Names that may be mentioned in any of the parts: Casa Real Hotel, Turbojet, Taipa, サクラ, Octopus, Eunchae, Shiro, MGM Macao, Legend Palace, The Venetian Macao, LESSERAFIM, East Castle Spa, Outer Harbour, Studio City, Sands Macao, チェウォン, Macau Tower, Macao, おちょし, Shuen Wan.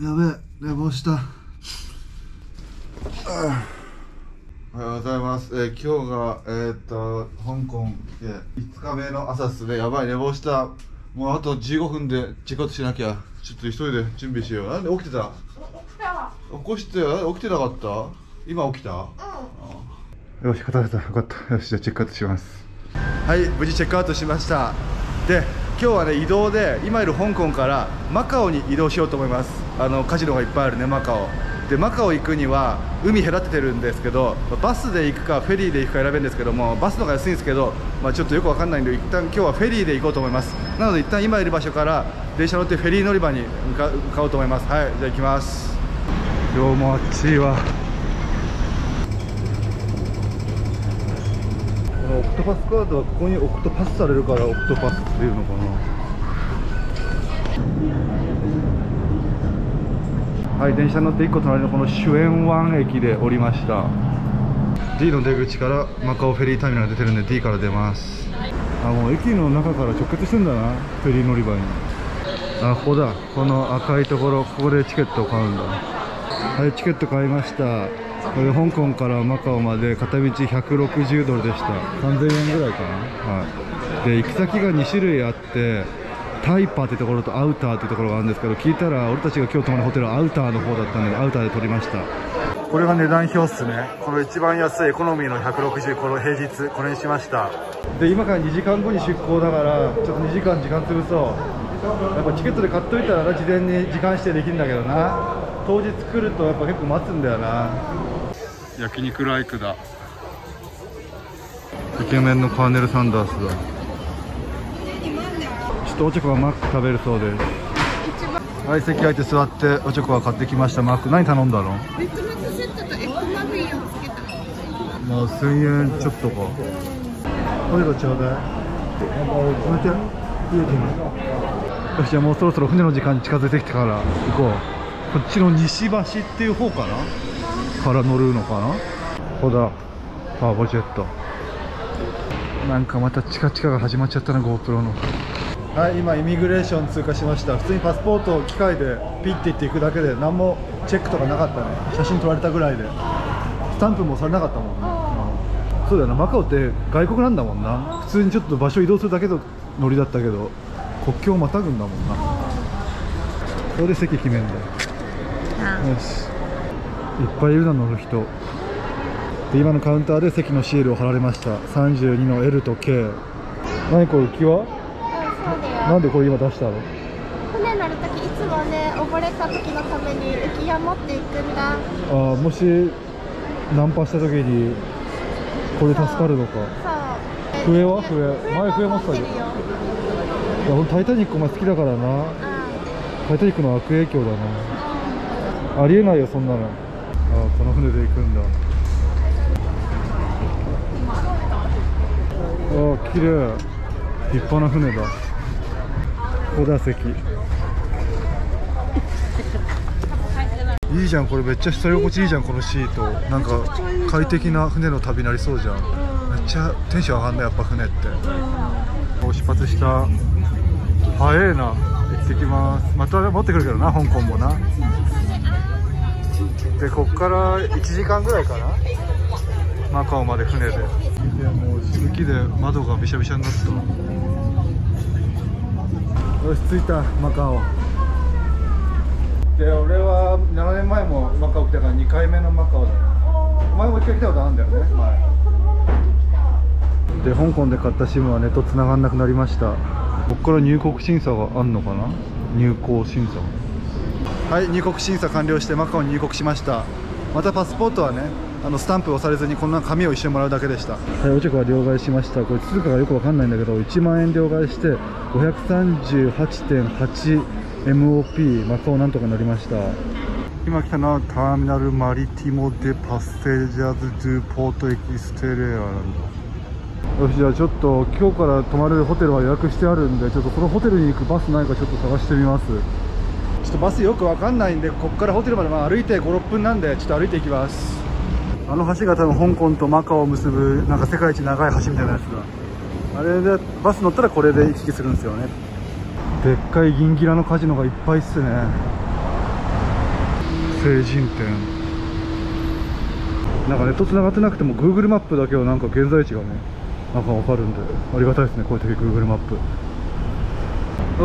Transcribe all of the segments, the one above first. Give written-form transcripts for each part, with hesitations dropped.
やべえ、寝坊した。おはようございます。今日が香港来て5日目の朝ですね。やばい、寝坊した。もうあと15分でチェックアウトしなきゃ。ちょっと急いで準備しよう。なんで起きてた？起こして起きてなかった？今起きた？よし、片付いた。よかった。よし、じゃあチェックアウトします。はい、無事チェックアウトしました。で、今日はね、移動で今いる香港からマカオに移動しようと思います。カジノがいっぱいあるね、マカオで。マカオ行くには海隔ててるんですけど、バスで行くかフェリーで行くか選べるんですけども、バスの方が安いんですけど、ちょっとよくわかんないんで、一旦今日はフェリーで行こうと思います。なので一旦今いる場所から電車乗ってフェリー乗り場に向かおうと思います。はい、じゃあ行きます。今日も暑いわ。このオクトパスカードはここにオクトパスされるから、オクトパスっていうのかな。はい、電車乗って1個隣のこのシュエンワン駅で降りました。 D の出口からマカオフェリーターミナル出てるんで D から出ます。あ、もう駅の中から直結してんだな、フェリー乗り場に。あ、ここだ、この赤いところ、ここでチケットを買うんだ。はい、チケット買いました。これ香港からマカオまで片道160ドルでした。3000円ぐらいかな。はい、で行き先が2種類あって、タイパーってところとアウターってところがあるんですけど、聞いたら俺たちが今日泊まるホテルはアウターの方だったんで、アウターで取りました。これが値段表っすね。この一番安いエコノミーの160、この平日これにしました。で、今から2時間後に出港だから、ちょっと2時間時間潰そう。やっぱチケットで買っといたらな、事前に時間指定できるんだけどな、当日来るとやっぱ結構待つんだよな。焼肉ライクだ。イケメンのカーネル・サンダースだ。おちょこはマック食べるそうです。はい、席空いて座って、おちょこは買ってきました。マック何頼んだの？ビッグマックセットとエッグマフィンをつけた。まあ1000円ちょっとか。トイレちょうだい。冷たい。よし、じゃあもうそろそろ船の時間に近づいてきてから行こう。こっちの西橋っていう方かな、から乗るのかな。ここだ、ターボジェット。なんかまたチカチカが始まっちゃったな、GoPro の。はい、今イミグレーション通過しました。普通にパスポートを機械でピッていっていくだけで、何もチェックとかなかったね。写真撮られたぐらいで、スタンプもされなかったもんね。そうだよな、マカオって外国なんだもんな。普通にちょっと場所移動するだけのノリだったけど、国境をまたぐんだもんな。それで席決めんだよ。よし、いっぱいいるな、乗る人。で、今のカウンターで席のシールを貼られました。32の L と K。 何これ、浮き輪？なんでこれ今出したの？船乗るときいつもね、溺れたときのために浮き輪持っていくんだ。あ、もしナンパしたときにこれ助かるのか。笛は？笛、前笛持ってたよ。いや、俺タイタニックお前好きだからな。タイタニックの悪影響だな。ありえないよそんなの。あ、この船で行くんだ。あ、綺麗、立派な船だ。ここだ、席。いいじゃん、これめっちゃ座り心地いいじゃん、このシート。なんか快適な船の旅になりそうじゃん。めっちゃテンション上がんない、やっぱ船って。もう出発した。早いな、行ってきます。また持ってくるけどな、香港もな。で、こっから1時間ぐらいかな、マカオまで船で。いや、もうしぶきで窓がびしゃびしゃになった。よし、着いた、マカオ。で、俺は7年前もマカオ来たから2回目のマカオだね。お前も1回来たことあるんだよね、前。で、香港で買った SIM はネット繋がんなくなりました。こっから入国審査があんのかな、入港審査。はい、入国審査完了して、マカオに入国しました。またパスポートはね、スタンプをされずにこんな紙を一緒にもらうだけでした。はい、おちょこは両替しました。これ通貨がよくわかんないんだけど、1万円両替して 538.8MOP マカオなんとかなりました。今来たのはターミナルマリティモ・デ・パッセージャーズ・ドゥ・ポート・エクステレアなんだ。よし、じゃあちょっと今日から泊まるホテルは予約してあるんで、ちょっとこのホテルに行くバスないかちょっと探してみます。ちょっとバスよくわかんないんで、ここからホテルまで歩いて 5,6 分なんで、ちょっと歩いていきます。あの橋が多分香港とマカオを結ぶ、なんか世界一長い橋みたいなやつだ。あれでバス乗ったらこれで行き来するんですよね。でっかい銀ギラのカジノがいっぱいっすね。成人展。なんかネットつながってなくても Google マップだけはなんか現在地がねなんか分かるんでありがたいですね、こういう時 Google マップ。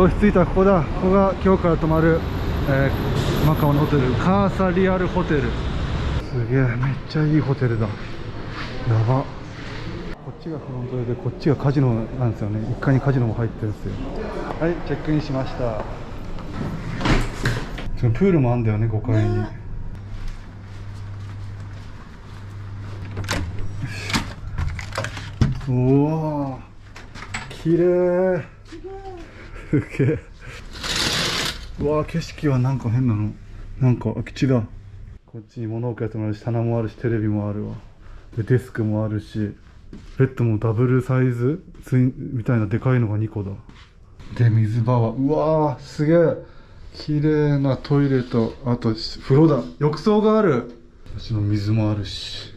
おし着いた、ここだ。ここが今日から泊まる、マカオのホテル、カーサリアルホテル。すげえ、めっちゃいいホテルだ。やば。こっちがフロントでこっちがカジノなんですよね。1階にカジノも入ってるんですよ。はい、チェックインしました。そのプールもあんだよね、5階に。うわー、きれい。うわー、景色はなんか変なの、なんか空き地だ。こっちに物置やってもあるし、棚もあるし、テレビもあるわ。でデスクもあるし、ベッドもダブルサイズツインみたいなでかいのが2個だ。で水場は、うわー、すげえ綺麗なトイレと、あと風呂だ。浴槽がある。私の水もあるし、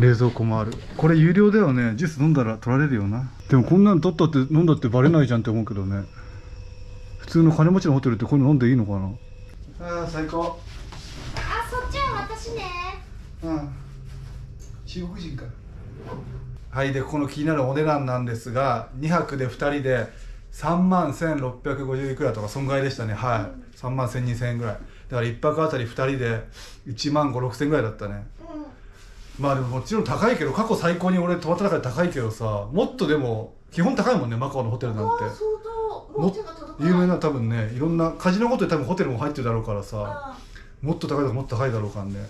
冷蔵庫もある。これ有料だよね。ジュース飲んだら取られるよな。でもこんなの取ったって飲んだってバレないじゃんって思うけどね。普通の金持ちのホテルってこういうの飲んでいいのかな。ああ、最高。あ、そっちは私ね。うん、中国人か。はい、でここの気になるお値段なんですが、2泊で2人で3万1650いくらとか損害でしたね。はい、3万12,000円ぐらいだから1泊あたり2人で1万5,000〜6,000円ぐらいだったね。うん、まあでももちろん高いけど、過去最高に俺泊まった中で高いけどさ、もっとでも基本高いもんね、マカオのホテルなんて。有名な多分ね、いろんなカジノごとに多分ホテルも入ってるだろうからさ、もっと高いとかもっと高いだろうからね。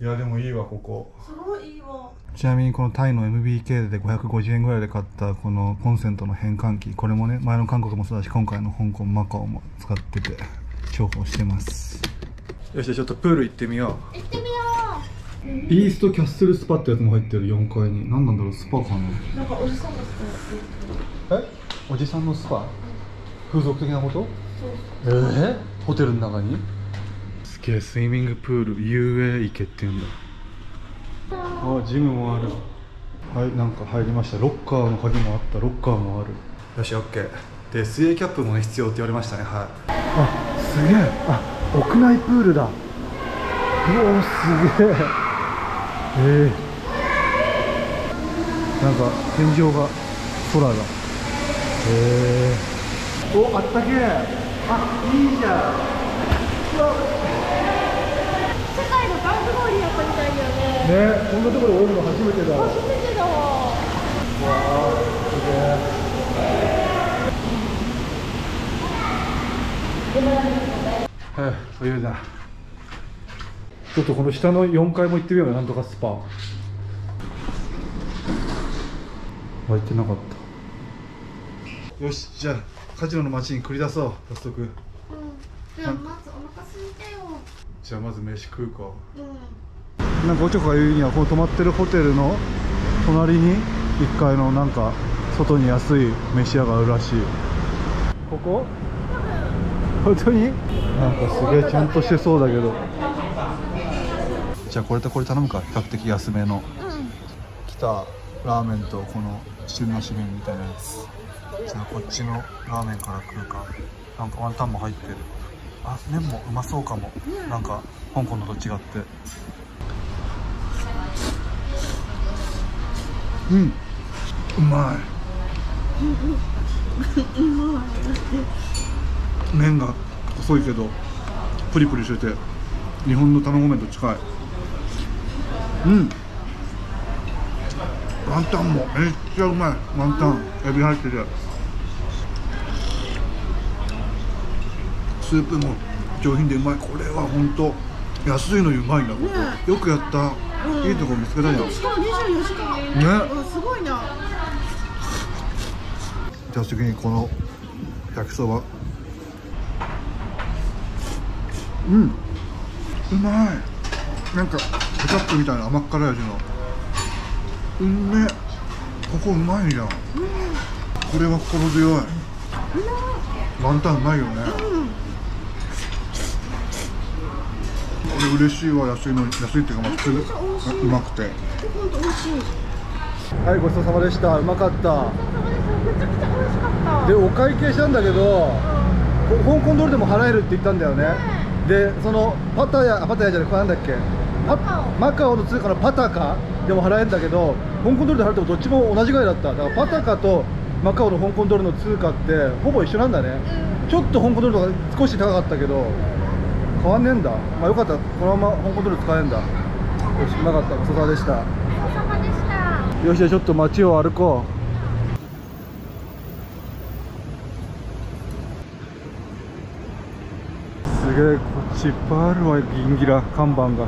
いやでもいいわ、ここすごいいいわ。ちなみにこのタイの MBK で550円ぐらいで買ったこのコンセントの変換器、これもね、前の韓国もそうだし、今回の香港マカオも使ってて重宝してます。よし、じゃあちょっとプール行ってみよう。行ってみよう。イーストキャッスルスパってやつも入ってる、4階に。何なんだろう、スパかな。なんかおじさんのスパ。え、おじさんのスパ、うん、風俗的なこと。そう。ホテルの中にすげえスイミングプール、遊泳池っていうんだ。あ、ジムもある。はい、なんか入りました。ロッカーの鍵もあった。ロッカーもある。よし、オッケーで、水泳キャップもね必要って言われましたね。はい。あ、すげえ。あ、屋内プールだ。うお、すげえ。なんか天井が、空が、お、あったけえ。あ、いいじゃん。世界のバンクホーリーやったみたいだよね。ね、こんなところ泳ぐの初めてだ。初めてだわ。わあ、すげえ。はい、泳いだ。ちょっとこの下の4階も行ってみようよ、なんとかスパ。湧いてなかった。よし、じゃあカジノの街に繰り出そう、早速。うん、ではまずお腹空いたよ。じゃあまず飯食うか。うん、なんかおちょこが言うには、この泊まってるホテルの隣に1階のなんか外に安い飯屋があるらしい。ここ？本当に？なんかすげえちゃんとしてそうだけど。じゃあこれとこれ頼むか、比較的安めの。うん、来たラーメンとこの旬の締めみたいなやつ。じゃあこっちのラーメンから食うか。なんかワンタンも入ってる。あ、麺もうまそうかも。うん、なんか香港のと違って。うん、うまい。麺が細いけどプリプリしてて、日本の卵麺と近い。うん、ワンタンもめっちゃうまい。ワンタン、エビ入ってる。スープも上品でうまい。これは本当安いのにうまいんだ、ここ。よくやった。いいとこ見つけたじゃん。しかも24時間ね、すごいな。じゃあ次にこの焼きそば。うん、うまい。なんかケチャップみたいな甘辛い味の。うん、め、ここうまいじゃん。これは心強い。ワンタンうまいよね。これ嬉しいわ、安いのに。安いっていうか、まあ普通うまくて。はい、ごちそうさまでした。うまかった。めちゃくちゃ美味しかった。でお会計したんだけど、香港ドルでも払えるって言ったんだよね。でそのパタヤじゃなくてなんだっけマカオの通貨のパタカでも払えるんだけど、香港ドルで払ってもどっちも同じぐらいだった。だからパタカとマカオの香港ドルの通貨ってほぼ一緒なんだね、うん、ちょっと香港ドルとか少し高かったけど変わんねえんだ。まあよかった、このまま香港ドル使えんだ。よし、うまかった。ごちそうさまでした。ごちそうさまでした。よし、じゃあちょっと街を歩こう。すげえ、こっちいっぱいあるわ。ギンギラ看板が、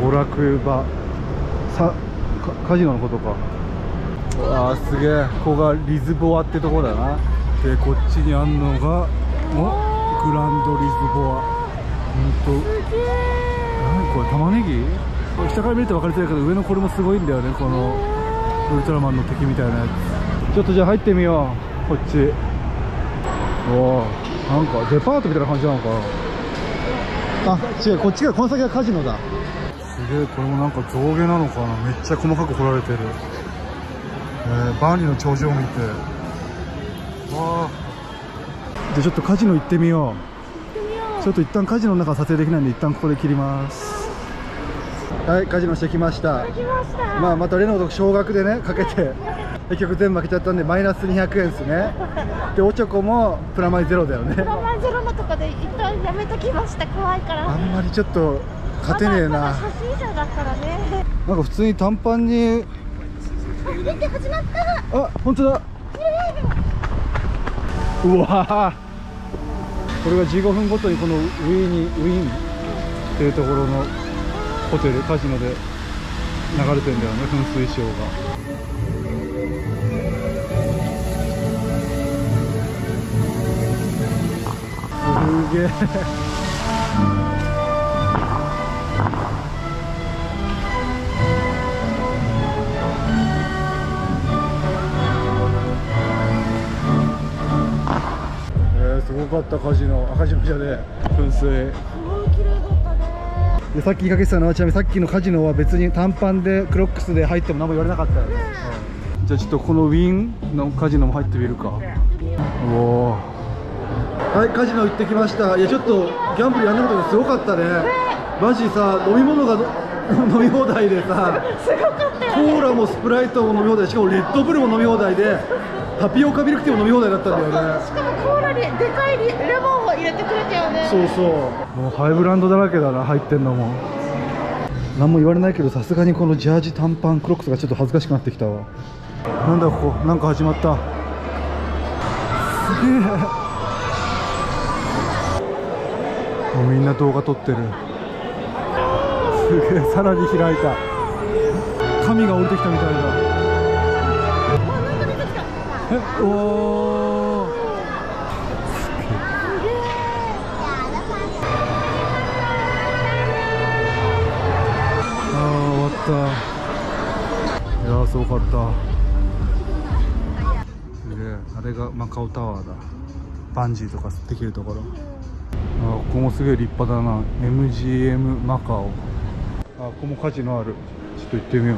娯楽場さ、カジノのことか。わあ、すげえ。ここがリズボアってとこだな。でこっちにあんのがグランドリズボア。ほんと何これ、玉ねぎ。これ下から見ると分かりづらいけど、上のこれもすごいんだよね、このウルトラマンの敵みたいなやつ。ちょっとじゃあ入ってみよう、こっち。おお、なんかデパートみたいな感じなのかな。あ、違う、こっちが、この先がカジノだ。すげえ、これもなんか象牙なのかな、めっちゃ細かく彫られてる。万里の長城を見て、わあ。でちょっとカジノ行ってみよう。ちょっと一旦カジノの中撮影できないんで、一旦ここで切ります。はい、カジノしてきました。まあまた例のごとく少額でねかけて結局全部負けちゃったんでマイナス200円ですね。でおちょこもプラマイゼロだよね。プラマイゼロのとかで一旦やめときました、怖いから。あんまりちょっと勝てねえな。まだ初心者だからね。なんか普通に短パンに、あ、連携始まった。あ、本当だ。うわー、これが15分ごとにこのウィーンっていうところのホテルカジノで流れてんだよね、噴水ショーが。すげえ。すごかったカジノ、カジノじゃねえ、噴水。すごい綺麗だったね。でさっき言いかけてたのは、ちなみにさっきのカジノは別に短パンでクロックスで入っても何も言われなかったよね。うん、じゃあちょっとこのウィーンのカジノも入ってみるか。うん、おお。はい、カジノ行ってきました。いや、ちょっとギャンブルやんなことがすごかったね。マジさ、飲み物が飲み放題でさ、すごかったよね。コーラもスプライトも飲み放題、しかもレッドブルも飲み放題で、タピオカミルクティーも飲み放題だったんだよね。しかもコーラにでかいレモンを入れてくれたよね。そうそう、もうハイブランドだらけだな、入ってんのも。何も言われないけど、さすがにこのジャージ、短パン、クロックスがちょっと恥ずかしくなってきたわ。なんだここ、なんか始まった。すげえ、もうみんな動画撮ってる。すげえ、さらに開いた。神が降りてきたみたいだ。え、おお。ああ、終わった。いやー、すごかった。すげえ、あれがマカオタワーだ。バンジーとかできるところ。あ、ここもすげえ立派だな、 MGM マカオ。あ、ここもカジノある、ちょっと行ってみよう。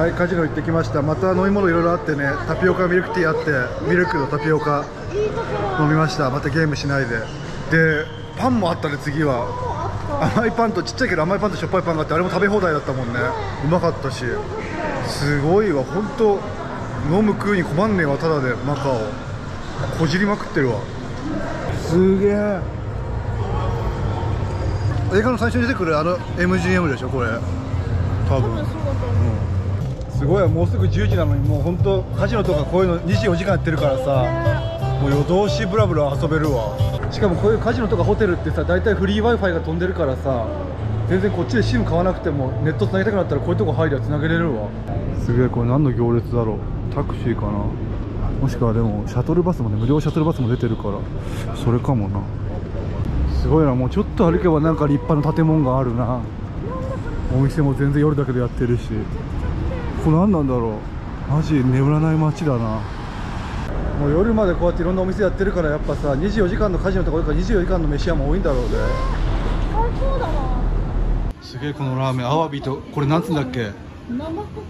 はい、カジノ行ってきました。また飲み物いろいろあってね、タピオカミルクティーあって、ミルクのタピオカ飲みました。またゲームしないで。でパンもあったね。次は甘いパンと、ちっちゃいけど甘いパンとしょっぱいパンがあって、あれも食べ放題だったもんね。うまかったし、すごいわ。ほんと飲む食うに困んねえわ、ただでマカオこじりまくってるわ。すげえ。映画の最初に出てくるあの MGM でしょこれ、多分。すごい、もうすぐ10時なのに、もう本当カジノとかこういうの24時間やってるからさ、もう夜通しブラブラ遊べるわ。しかもこういうカジノとかホテルってさ、大体フリー Wi-Fi が飛んでるからさ、全然こっちで SIM 買わなくてもネット繋げたくなったらこういうとこ入りゃ繋げれるわ。すげえ、これ何の行列だろう。タクシーかな、もしくはでもシャトルバスもね、無料シャトルバスも出てるから、それかもな。すごいな、もうちょっと歩けばなんか立派な建物があるな。お店も全然夜だけどやってるし、これ何なんだろう、マジ眠らない街だな。もう夜までこうやっていろんなお店やってるから、やっぱさ24時間のカジノとか24時間の飯屋も多いんだろうね。最高だな。すげえ、このラーメン、アワビと、これなんつうんだっけ、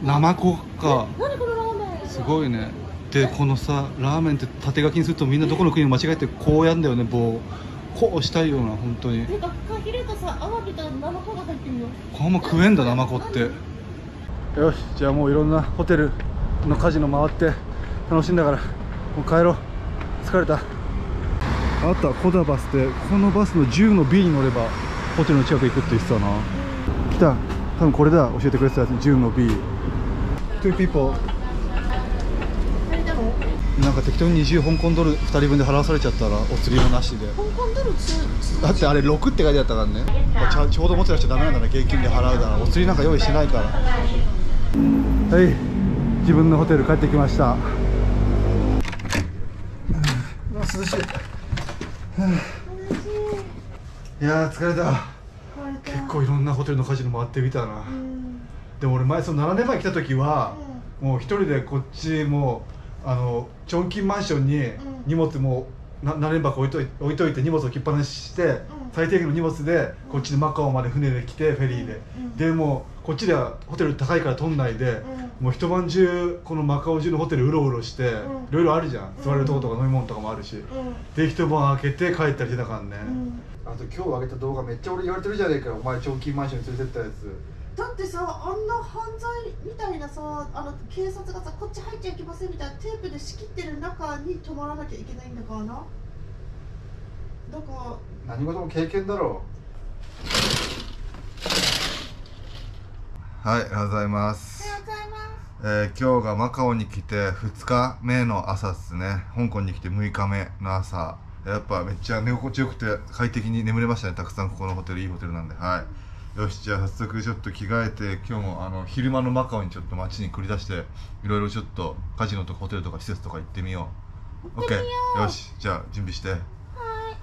ナマコか。何このラーメンすごいね。でこのさ、ラーメンって縦書きにするとみんなどこの国も間違えてこうやんだよね、棒。こうしたいような本当に。てかフカヒレとさアワビとナマコが入ってるよ。これも食えんだナマコって。よし、じゃあもういろんなホテルのカジノ回って楽しんだからもう帰ろう。疲れた。あとはコダバスでこのバスの10の B に乗ればホテルの近く行くって言ってたな。来た。多分これだ。教えてくれてたやつ10の B。Two people。なんか適当に20香港ドル2人分で払わされちゃったらお釣りもなしで。香港ドルだってあれ6って書いてあったからね。ちょうど持ってらっちゃダメなんだね。現金で払うならお釣りなんか用意してないから。はい、自分のホテル帰ってきました。涼しい。いやー疲れた。結構いろんなホテルのカジノ回ってみたな。でも俺前その7年前来た時はもう一人でこっちもうチョンキンマンションに荷物も何連箱置いといて荷物置きっぱなしして最低限の荷物でこっちでマカオまで船で来てフェリーででもこっちではホテル高いから取んないでもう一晩中このマカオ中のホテルうろうろしていろいろあるじゃん。座れるとことか飲み物とかもあるしで一晩開けて帰ったりしてたからね。あと今日上げた動画めっちゃ俺言われてるじゃねえか。お前チョンキンマンションに連れてったやつだってさ、あんな犯罪みたいなさ、警察がさ、こっち入っちゃいけませんみたいなテープで仕切ってる中に泊まらなきゃいけないんだからな。だから何事も経験だろう。はい、おはようございます。おはようございます。今日がマカオに来て2日目の朝っすね。香港に来て6日目の朝。やっぱめっちゃ寝心地よくて快適に眠れましたね。たくさんここのホテルいいホテルなんで。はい、よし、じゃあ早速ちょっと着替えて今日も昼間のマカオにちょっと街に繰り出していろいろちょっとカジノとかホテルとか施設とか行ってみよう。オッケー。よし、じゃあ準備して。はい、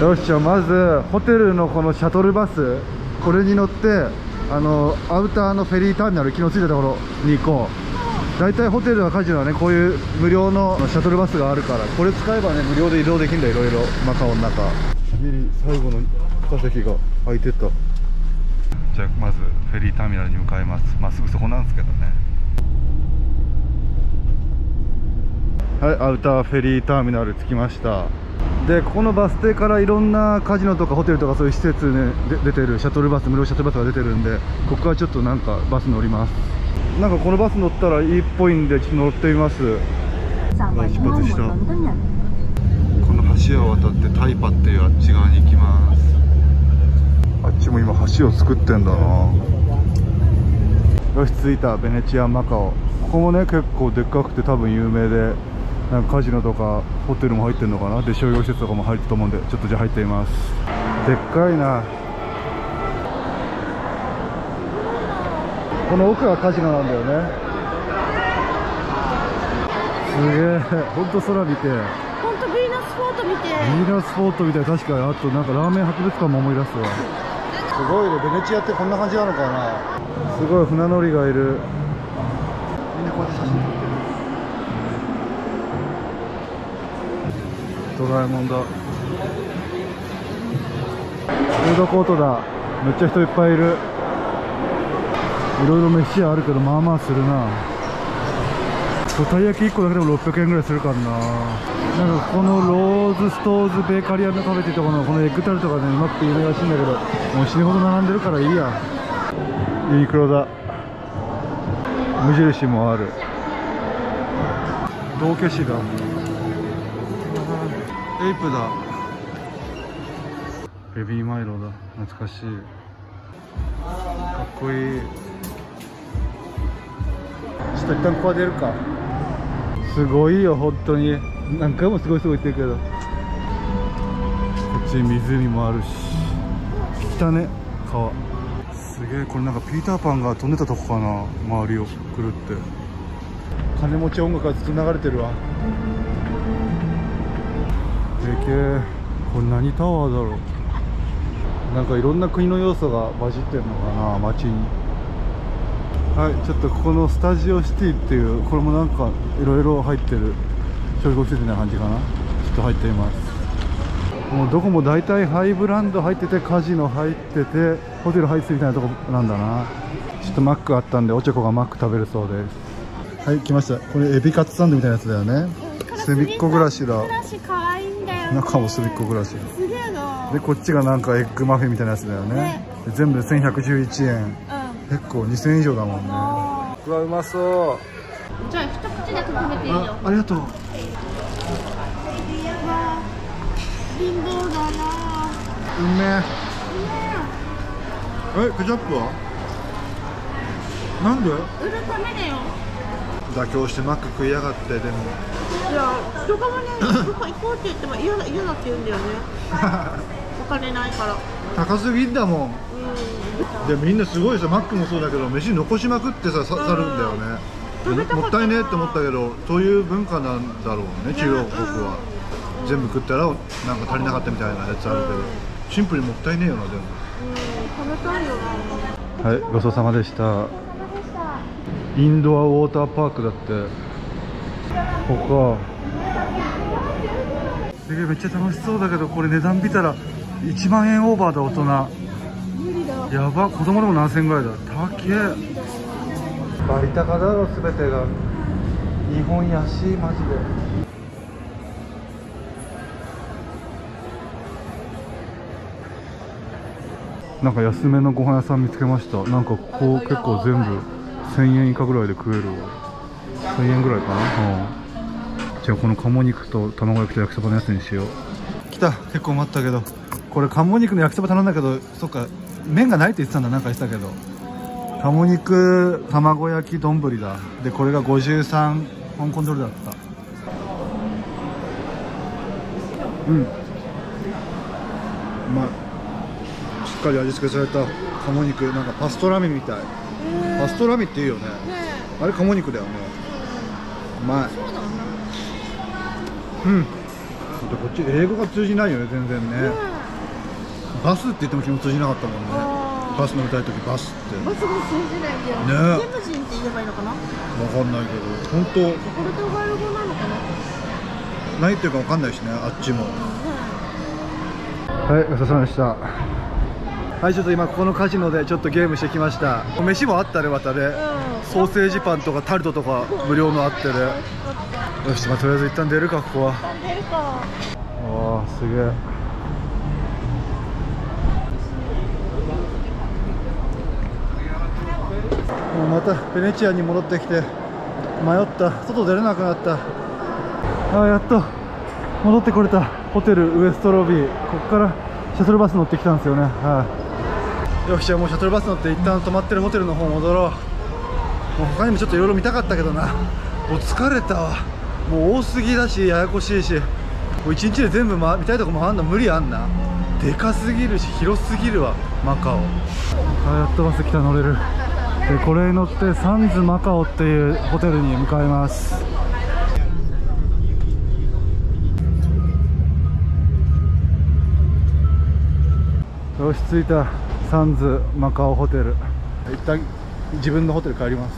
よし、じゃあまずホテルのこのシャトルバスこれに乗ってアウターのフェリーターミナル昨日着いたところに行こう。大体ホテルやカジノはねこういう無料のシャトルバスがあるからこれ使えばね無料で移動できるんだよ。いろいろマカオの中。ギリ最後の2席が空いてた。じゃあまずフェリーターミナルに向かいます。まあすぐそこなんですけどね。はい、アウターフェリーターミナル着きました。でここのバス停からいろんなカジノとかホテルとかそういう施設ね出てるシャトルバス無料シャトルバスが出てるんでここはちょっとなんかバス乗ります。なんかこのバス乗ったらいいっぽいんでちょっと乗ってみます。出発した。この橋を渡ってタイパっていうあっち側に行きます。あっちも今橋を作ってんだな。よし、着いたベネチアンマカオ。ここもね結構でっかくて多分有名でなんかカジノとかホテルも入ってるのかなで商業施設とかも入ってると思うんでちょっとじゃあ入ってみます。でっかいな。この奥がカジノなんだよね。すげえ、ほんと空見てヴィーナスフォートみたい。確かに。あとなんかラーメン博物館も思い出すわ。すごいね、ベネチアってこんな感じなのかな。すごい船乗りがいる。みんなこうやって写真撮ってる。ドラえもんだ。フードコートだ。めっちゃ人いっぱいいる。いろいろ飯屋あるけどまあまあするな。たい焼き1個だけでも600円ぐらいするからな。なんかこのローズストーズベーカリアのカフェっていうところのこのエッグタルトがねうまくて有名らしいんだけどもう死ぬほど並んでるからいいや。ユニクロだ。無印もある。道化師だ。エイプだ。ベビーマイロだ。懐かしい。かっこいい。ちょっと一旦ここは出るか。すごいよ本当に。何回もすごいすごい言ってるけどこっちに湖もあるし汚ね川。すげえ、これなんかピーターパンが飛んでたとこかな。周りをくるって金持ち音楽がずっと流れてるわ。でけえ、これ何タワーだろう。なんかいろんな国の要素が混じってるのかな街に。はい、ちょっとここのスタジオシティっていうこれもなんかいろいろ入ってる商業施設みたいな感じかな。ちょっと入ってみます。もうどこも大体ハイブランド入っててカジノ入っててホテル入ってみたいなとこなんだな。ちょっとマックあったんでおちょこがマック食べるそうです。はい、来ました。これエビカツサンドみたいなやつだよね。すみっこ暮らしだ。中もすみっこ暮らし。すげえな。でこっちがなんかエッグマフィンみたいなやつだよね。全部1111円、結構2000円以上だもんね。うわうまそう。じゃあ一口だけ食べていいよ。 ありがとう。貧乏だな。うめえ。ケチャップはなんで売るためだよ。妥協してマック食いやがって。でもいや、人がね、どこ行こうって言っても嫌だ嫌だって言うんだよね。お金ないから。高すぎんだもん。でみんなすごいさ、マックもそうだけど飯残しまくってさ去るんだよね。もったいねえって思ったけど、そういう文化なんだろうね中国は。全部食ったらなんか足りなかったみたいなやつあるけど、シンプルにもったいねえよな。でも食べたいよな。はい、ごちそうさまでした。インドアウォーターパークだってここ。すげえめっちゃ楽しそうだけど、これ値段見たら1万円オーバーだ。大人やば。子供でも7000円ぐらいだ。高え。バリ高だろ全てが。日本安いマジで。なんか安めのご飯屋さん見つけました。なんかここ結構全部1000円以下ぐらいで食える。1000円ぐらいかな。じゃあこの鴨肉と卵焼きと焼きそばのやつにしよう。来た。結構待ったけど、これ鴨肉の焼きそば頼んだけど、そっか麺がないって言ってたんだ。なんか言ってたけど、鴨肉卵焼き丼だ。でこれが53香港ドルだった。うん、うまい。しっかり味付けされた鴨肉、なんかパストラミみたい。パストラミって言うよね。あれ鴨肉だよね。うまい。うん。こっち英語が通じないよね全然ね。バスって言っても昨日通じなかったもんね。バス乗りたい時バスって。バスが通じないんだよ。テムジンって言えばいいのかな。わかんないけど本当。ポルトガル語なのかな。ないっていうかわかんないしね、あっちも。はい、ごちそうさまでした。はい、ちょっと今ここのカジノでちょっとゲームしてきました。飯もあったね、またね、ソーセージパンとかタルトとか無料のあってね。よし、まあ、とりあえず一旦出るか。ここはああすげえ。もうまたベネチアに戻ってきて迷った。外出れなくなった。ああやっと戻ってこれた。ホテルウエストロビー。ここからシャトルバス乗ってきたんですよね。はい、よし、じゃあもうシャトルバス乗って一旦泊まってるホテルの方戻ろう。もう他にもちょっといろいろ見たかったけどな、もう疲れたわ。もう多すぎだしややこしいし、もう1日で全部見たいとこもあんの無理あんな。でかすぎるし広すぎるわマカオ。あ、やっとバス来た。乗れる。でこれに乗ってサンズマカオっていうホテルに向かいます。よし、着いたサンズマカオホテル。一旦自分のホテル帰りま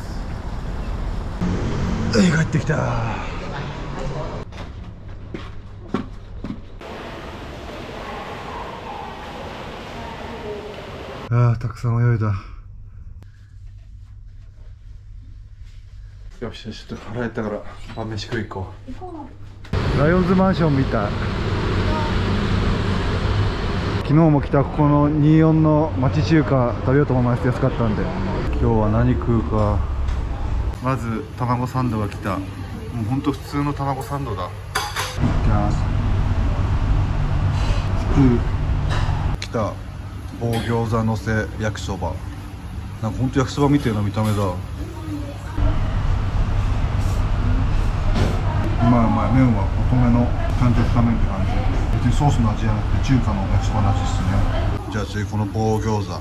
す。帰ってきた。あ、たくさん泳いだ。よし、ちょっと腹減ったから晩飯食い行こう。ライオンズマンションみたい。昨日も来たここの24の町中華食べようと思います。安かったんで。今日は何食うか。まず卵サンドが来た。もうほんと普通の卵サンドだ。来た棒餃子のせ焼きそば。なんかほんと焼きそばみたいな見た目だ。うまいうまい。麺はお米のちゃんとした麺って感じ。ソースの味じゃなくて中華のおやつの味ですね。じゃあ次この棒餃子。う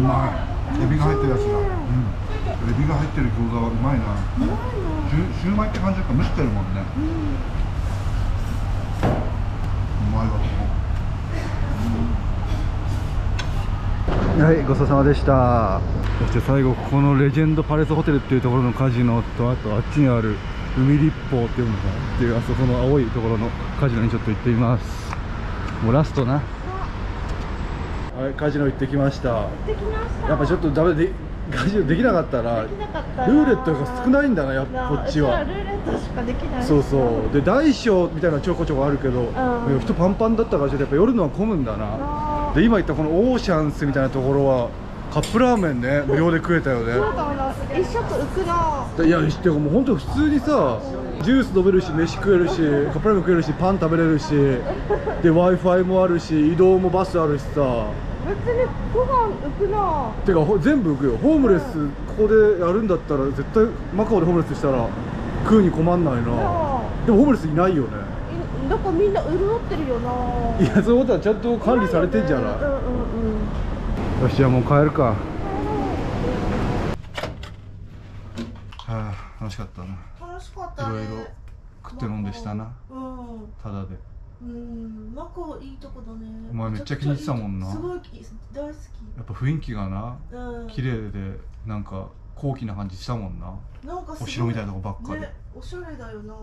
まい。エビが入ってるやつだ。エビが入ってる餃子はうまいな。シューマイって感じか。蒸してるもんね。うまいわ。はい、ごちそうさまでした。そして最後ここのレジェンドパレスホテルっていうところのカジノと、あとあっちにある海立法っていうのかなっていう、あそこの青いところのカジノにちょっと行ってみます。もうラストな。はい、カジノ行ってきました。やっぱちょっとダメでガジュできなかったらルーレットが少ないんだな、やっぱこっちは。ルーレットしかできない。そうそうで、大小みたいなちょこちょこあるけど、人パンパンだったから、ちょっとやっぱ夜のは混むんだな。で今言ったこのオーシャンスみたいなところはカップラーメンね、無料で食えたよね。そうだな、一食浮くな。いや、てかもう本当普通にさ、ジュース飲めるし、飯食えるし、カップラーメン食えるし、パン食べれるし、で Wi-Fi もあるし、移動もバスあるしさ。別にご飯浮くな。てか全部浮くよ。ホームレス、ここでやるんだったら絶対マカオでホームレスしたら食うに困んないな。でもホームレスいないよね。なんかみんな潤ってるよな。いや、そういうことはちゃんと管理されてんじゃない。よし、じゃあもう帰るか。はあ、楽しかったな。楽しかったね。いろいろ食って飲んでしたな。ただで。マカオいいとこだね。お前めっちゃ気に入ってたもんな。すごい大好き。やっぱ雰囲気がな、綺麗でなんか高貴な感じしたもんな。なんかお城みたいなとこばっかり。おしゃれだよな。